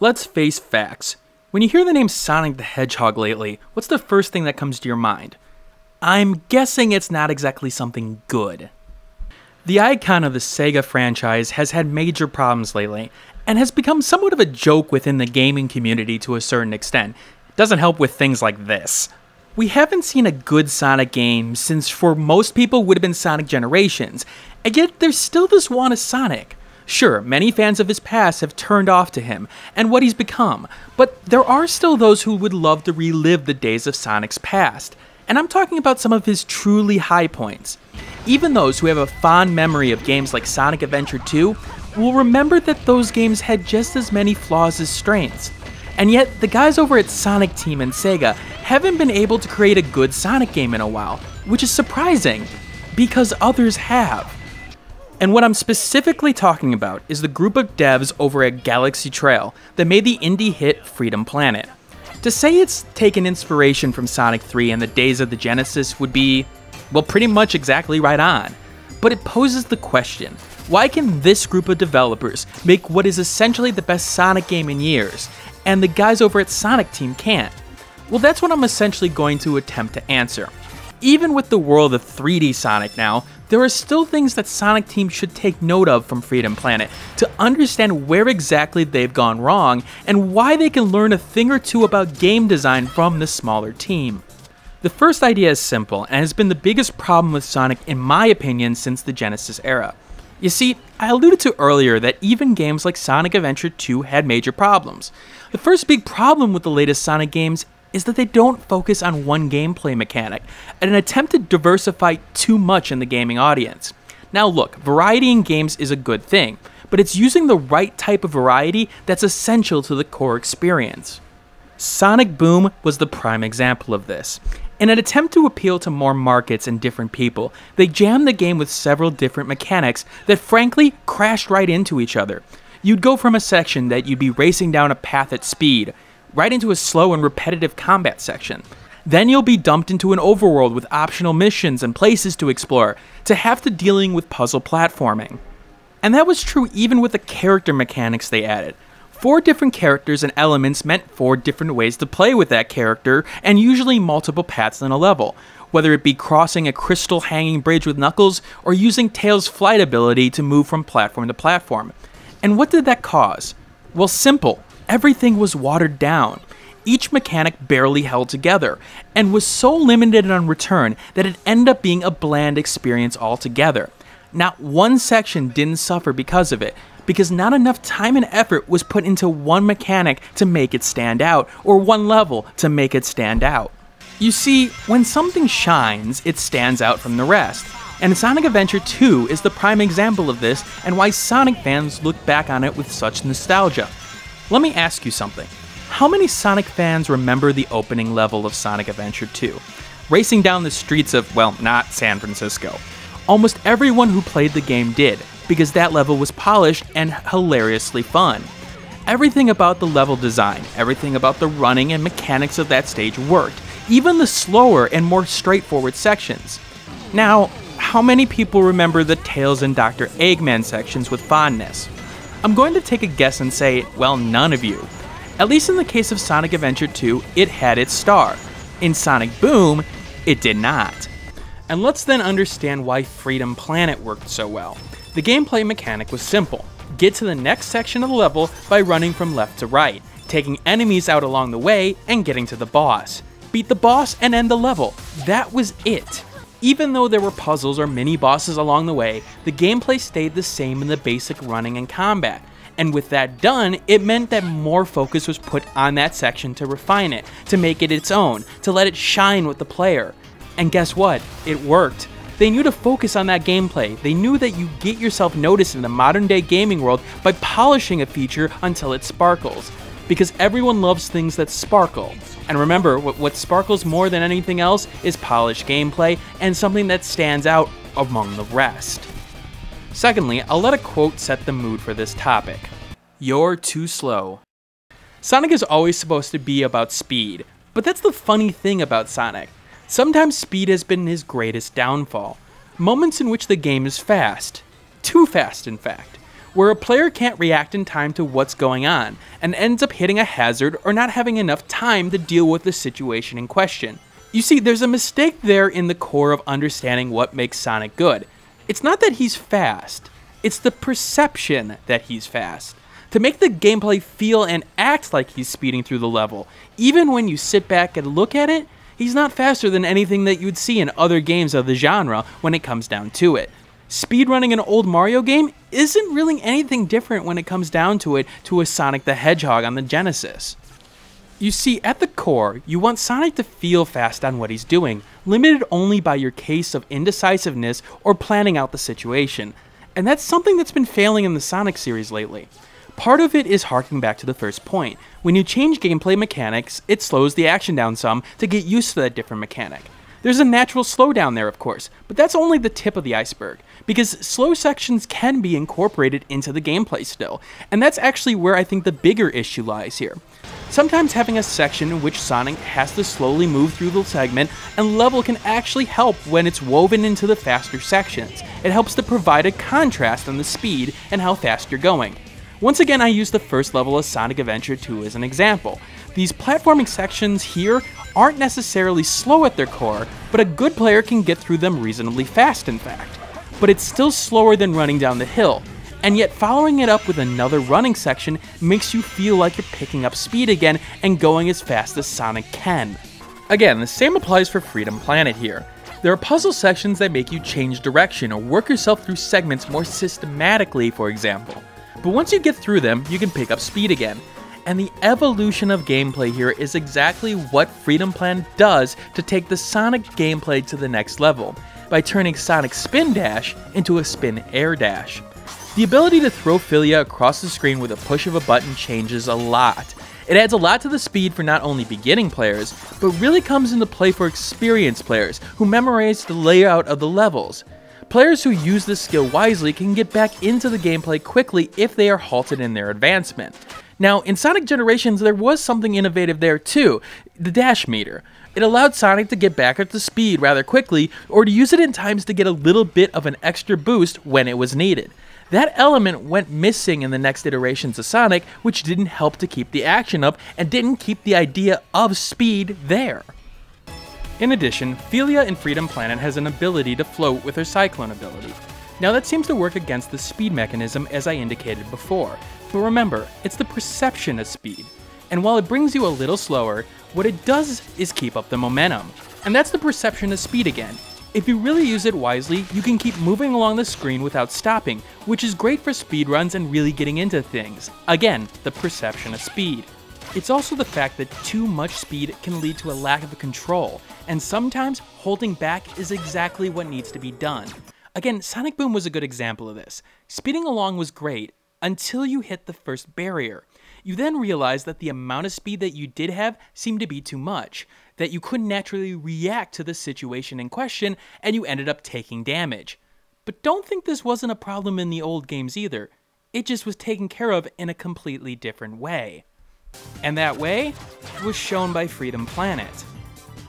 Let's face facts. When you hear the name Sonic the Hedgehog lately, what's the first thing that comes to your mind? I'm guessing it's not exactly something good. The icon of the Sega franchise has had major problems lately, and has become somewhat of a joke within the gaming community to a certain extent. It doesn't help with things like this. We haven't seen a good Sonic game since for most people would have been Sonic Generations, and yet there's still this want of Sonic. Sure, many fans of his past have turned off to him and what he's become, but there are still those who would love to relive the days of Sonic's past, and I'm talking about some of his truly high points. Even those who have a fond memory of games like Sonic Adventure 2 will remember that those games had just as many flaws as strengths. And yet, the guys over at Sonic Team and Sega haven't been able to create a good Sonic game in a while, which is surprising, because others have. And what I'm specifically talking about is the group of devs over at Galaxy Trail that made the indie hit Freedom Planet. To say it's taken inspiration from Sonic 3 and the days of the Genesis would be, well, pretty much exactly right on. But it poses the question, why can this group of developers make what is essentially the best Sonic game in years, and the guys over at Sonic Team can't? Well, that's what I'm essentially going to attempt to answer. Even with the world of 3D Sonic now, there are still things that Sonic Team should take note of from Freedom Planet to understand where exactly they've gone wrong and why they can learn a thing or two about game design from the smaller team. The first idea is simple and has been the biggest problem with Sonic in my opinion since the Genesis era. You see, I alluded to earlier that even games like Sonic Adventure 2 had major problems. The first big problem with the latest Sonic games is that they don't focus on one gameplay mechanic, in an attempt to diversify too much in the gaming audience. Now look, variety in games is a good thing, but it's using the right type of variety that's essential to the core experience. Sonic Boom was the prime example of this. In an attempt to appeal to more markets and different people, they jammed the game with several different mechanics that frankly crashed right into each other. You'd go from a section that you'd be racing down a path at speed, right into a slow and repetitive combat section. Then you'll be dumped into an overworld with optional missions and places to explore, to have to dealing with puzzle platforming. And that was true even with the character mechanics they added. 4 different characters and elements meant 4 different ways to play with that character, and usually multiple paths in a level, whether it be crossing a crystal hanging bridge with Knuckles, or using Tails' flight ability to move from platform to platform. And what did that cause? Well, simple. Everything was watered down. Each mechanic barely held together, and was so limited on return that it ended up being a bland experience altogether. Not one section didn't suffer because of it, because not enough time and effort was put into one mechanic to make it stand out, or one level to make it stand out. You see, when something shines, it stands out from the rest. And Sonic Adventure 2 is the prime example of this, and why Sonic fans look back on it with such nostalgia. Let me ask you something. How many Sonic fans remember the opening level of Sonic Adventure 2? Racing down the streets of, well, not San Francisco. Almost everyone who played the game did, because that level was polished and hilariously fun. Everything about the level design, everything about the running and mechanics of that stage worked, even the slower and more straightforward sections. Now, how many people remember the Tails and Dr. Eggman sections with fondness? I'm going to take a guess and say, well, none of you. At least in the case of Sonic Adventure 2, it had its star. In Sonic Boom, it did not. And let's then understand why Freedom Planet worked so well. The gameplay mechanic was simple. Get to the next section of the level by running from left to right, taking enemies out along the way, and getting to the boss. Beat the boss and end the level. That was it. Even though there were puzzles or mini-bosses along the way, the gameplay stayed the same in the basic running and combat, and with that done, it meant that more focus was put on that section to refine it, to make it its own, to let it shine with the player. And guess what? It worked. They knew to focus on that gameplay. They knew that you get yourself noticed in the modern-day gaming world by polishing a feature until it sparkles. Because everyone loves things that sparkle. And remember, what sparkles more than anything else is polished gameplay and something that stands out among the rest. Secondly, I'll let a quote set the mood for this topic. "You're too slow." Sonic is always supposed to be about speed, but that's the funny thing about Sonic. Sometimes speed has been his greatest downfall. Moments in which the game is fast. Too fast, in fact. Where a player can't react in time to what's going on, and ends up hitting a hazard or not having enough time to deal with the situation in question. You see, there's a mistake there in the core of understanding what makes Sonic good. It's not that he's fast, it's the perception that he's fast. To make the gameplay feel and act like he's speeding through the level, even when you sit back and look at it, he's not faster than anything that you'd see in other games of the genre when it comes down to it. Speedrunning an old Mario game isn't really anything different when it comes down to it to a Sonic the Hedgehog on the Genesis. You see, at the core, you want Sonic to feel fast on what he's doing, limited only by your case of indecisiveness or planning out the situation. And that's something that's been failing in the Sonic series lately. Part of it is harking back to the first point. When you change gameplay mechanics, it slows the action down some to get used to that different mechanic. There's a natural slowdown there, of course, but that's only the tip of the iceberg, because slow sections can be incorporated into the gameplay still, and that's actually where I think the bigger issue lies here. Sometimes having a section in which Sonic has to slowly move through the segment and level can actually help when it's woven into the faster sections. It helps to provide a contrast on the speed and how fast you're going. Once again, I use the first level of Sonic Adventure 2 as an example. These platforming sections here aren't necessarily slow at their core, but a good player can get through them reasonably fast, in fact. But it's still slower than running down the hill, and yet following it up with another running section makes you feel like you're picking up speed again and going as fast as Sonic can. Again, the same applies for Freedom Planet here. There are puzzle sections that make you change direction or work yourself through segments more systematically, for example. But once you get through them, you can pick up speed again. And the evolution of gameplay here is exactly what Freedom Planet does to take the Sonic gameplay to the next level, by turning Sonic's spin dash into a spin air dash. The ability to throw Filia across the screen with a push of a button changes a lot. It adds a lot to the speed for not only beginning players, but really comes into play for experienced players who memorize the layout of the levels. Players who use this skill wisely can get back into the gameplay quickly if they are halted in their advancement. Now, in Sonic Generations, there was something innovative there too, the dash meter. It allowed Sonic to get back up to speed rather quickly, or to use it in times to get a little bit of an extra boost when it was needed. That element went missing in the next iterations of Sonic, which didn't help to keep the action up and didn't keep the idea of speed there. In addition, Filia in Freedom Planet has an ability to float with her Cyclone ability. Now that seems to work against the speed mechanism as I indicated before, but remember, it's the perception of speed. And while it brings you a little slower, what it does is keep up the momentum. And that's the perception of speed again. If you really use it wisely, you can keep moving along the screen without stopping, which is great for speedruns and really getting into things. Again, the perception of speed. It's also the fact that too much speed can lead to a lack of control, and sometimes holding back is exactly what needs to be done. Again, Sonic Boom was a good example of this. Speeding along was great, until you hit the first barrier. You then realize that the amount of speed that you did have seemed to be too much, that you couldn't naturally react to the situation in question, and you ended up taking damage. But don't think this wasn't a problem in the old games either. It just was taken care of in a completely different way. And that way was shown by Freedom Planet.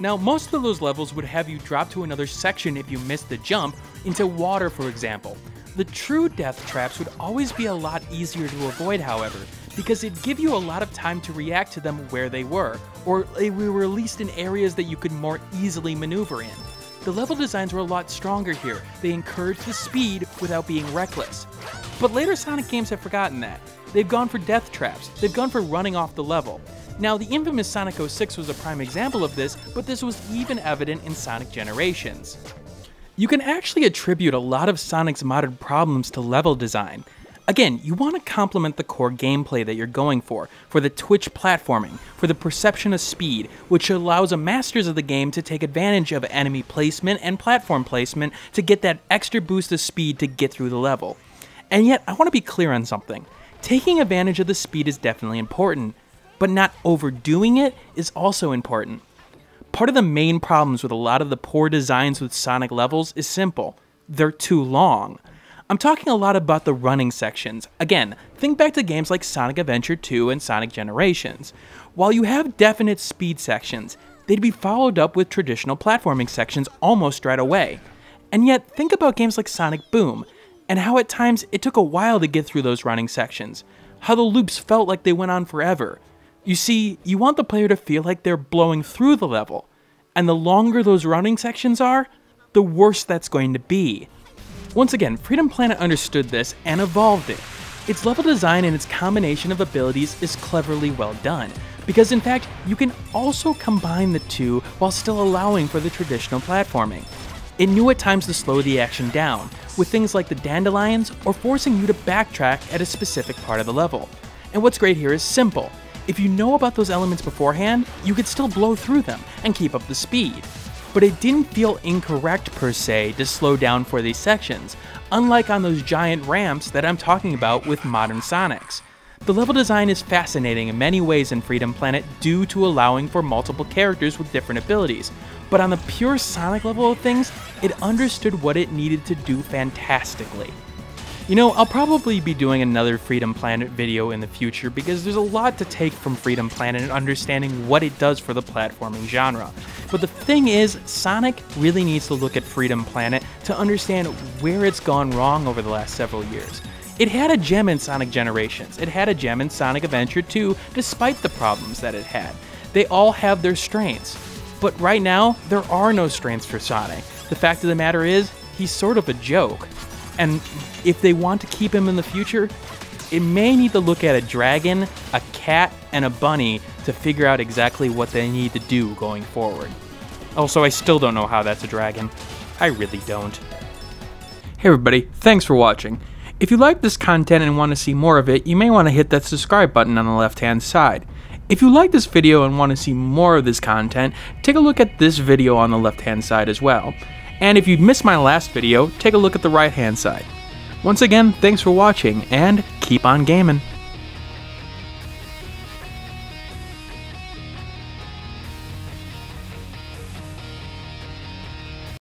Now, most of those levels would have you drop to another section if you missed the jump, into water for example. The true death traps would always be a lot easier to avoid, however, because it'd give you a lot of time to react to them where they were, or they were at least in areas that you could more easily maneuver in. The level designs were a lot stronger here, they encouraged the speed without being reckless. But later Sonic games have forgotten that. They've gone for death traps, they've gone for running off the level. Now, the infamous Sonic 06 was a prime example of this, but this was even evident in Sonic Generations. You can actually attribute a lot of Sonic's modern problems to level design. Again, you want to complement the core gameplay that you're going for the twitch platforming, for the perception of speed, which allows a masters of the game to take advantage of enemy placement and platform placement to get that extra boost of speed to get through the level. And yet, I want to be clear on something. Taking advantage of the speed is definitely important, but not overdoing it is also important. Part of the main problems with a lot of the poor designs with Sonic levels is simple. They're too long. I'm talking a lot about the running sections. Again, think back to games like Sonic Adventure 2 and Sonic Generations. While you have definite speed sections, they'd be followed up with traditional platforming sections almost right away. And yet, think about games like Sonic Boom, and how at times it took a while to get through those running sections, how the loops felt like they went on forever. You see, you want the player to feel like they're blowing through the level, and the longer those running sections are, the worse that's going to be. Once again, Freedom Planet understood this and evolved it. Its level design and its combination of abilities is cleverly well done, because in fact, you can also combine the two while still allowing for the traditional platforming. It knew at times to slow the action down, with things like the dandelions or forcing you to backtrack at a specific part of the level. And what's great here is simple. If you know about those elements beforehand, you could still blow through them and keep up the speed. But it didn't feel incorrect per se to slow down for these sections, unlike on those giant ramps that I'm talking about with modern Sonics. The level design is fascinating in many ways in Freedom Planet due to allowing for multiple characters with different abilities, but on the pure Sonic level of things, it understood what it needed to do fantastically. You know, I'll probably be doing another Freedom Planet video in the future because there's a lot to take from Freedom Planet and understanding what it does for the platforming genre. But the thing is, Sonic really needs to look at Freedom Planet to understand where it's gone wrong over the last several years. It had a gem in Sonic Generations, it had a gem in Sonic Adventure 2 despite the problems that it had. They all have their strengths. But right now, there are no strengths for Sonic. The fact of the matter is, he's sort of a joke. And if they want to keep him in the future, it may need to look at a dragon, a cat, and a bunny to figure out exactly what they need to do going forward. Also, I still don't know how that's a dragon. I really don't. Hey everybody, thanks for watching. If you like this content and want to see more of it, you may want to hit that subscribe button on the left-hand side. If you like this video and want to see more of this content, take a look at this video on the left-hand side as well. And if you missed my last video, take a look at the right-hand side. Once again, thanks for watching, and keep on gaming!